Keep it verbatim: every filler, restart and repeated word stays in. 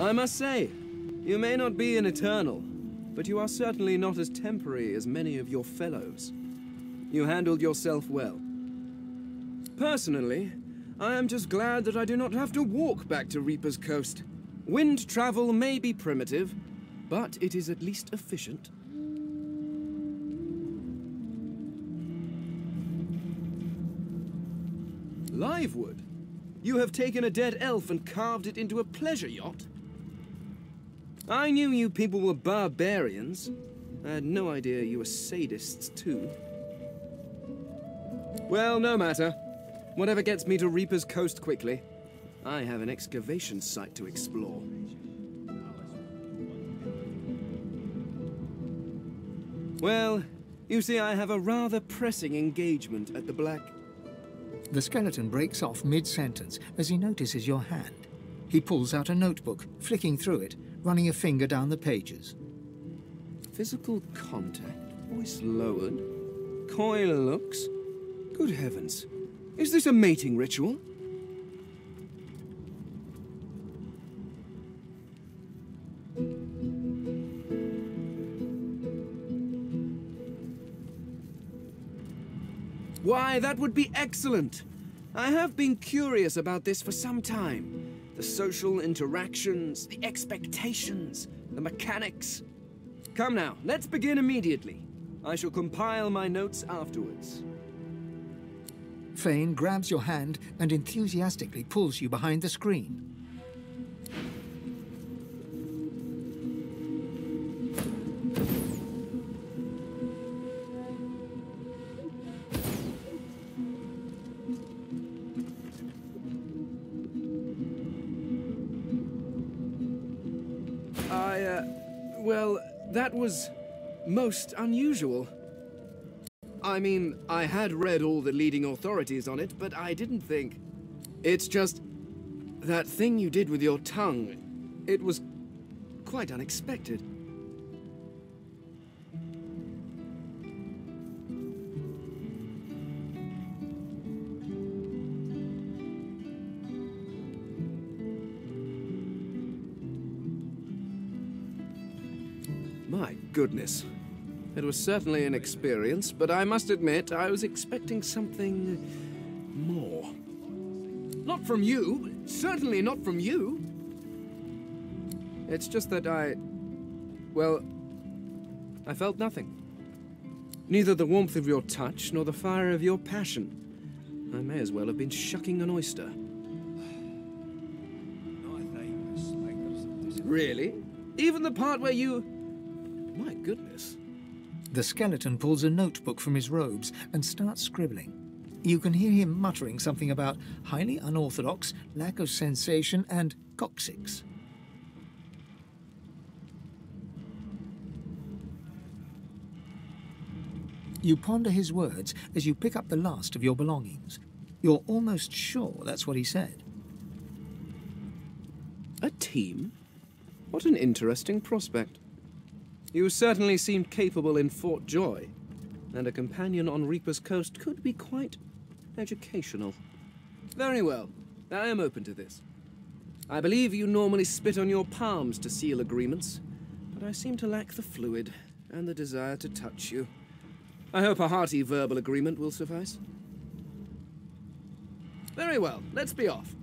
I must say, you may not be an Eternal, but you are certainly not as temporary as many of your fellows. You handled yourself well. Personally, I am just glad that I do not have to walk back to Reaper's Coast. Wind travel may be primitive, but it is at least efficient. Livewood? You have taken a dead elf and carved it into a pleasure yacht? I knew you people were barbarians. I had no idea you were sadists too. Well, no matter. Whatever gets me to Reaper's Coast quickly. I have an excavation site to explore. Well, you see, I have a rather pressing engagement at the Black. The skeleton breaks off mid-sentence as he notices your hand. He pulls out a notebook, flicking through it, running a finger down the pages. Physical contact, voice lowered, coy looks. Good heavens, is this a mating ritual? Why, that would be excellent! I have been curious about this for some time. The social interactions, the expectations, the mechanics. Come now, let's begin immediately. I shall compile my notes afterwards. Fane grabs your hand and enthusiastically pulls you behind the screen. I, uh, well, that was most unusual. I mean, I had read all the leading authorities on it, but I didn't think... It's just... that thing you did with your tongue, it was quite unexpected. My goodness. It was certainly an experience, but I must admit I was expecting something more. Not from you. Certainly not from you. It's just that I... well, I felt nothing. Neither the warmth of your touch nor the fire of your passion. I may as well have been shucking an oyster. Really? Even the part where you... my goodness. The skeleton pulls a notebook from his robes and starts scribbling. You can hear him muttering something about highly unorthodox, lack of sensation, and coccyx. You ponder his words as you pick up the last of your belongings. You're almost sure that's what he said. A team? What an interesting prospect. You certainly seem capable in Fort Joy, and a companion on Reaper's Coast could be quite educational. Very well. I am open to this. I believe you normally spit on your palms to seal agreements, but I seem to lack the fluid and the desire to touch you. I hope a hearty verbal agreement will suffice. Very well. Let's be off.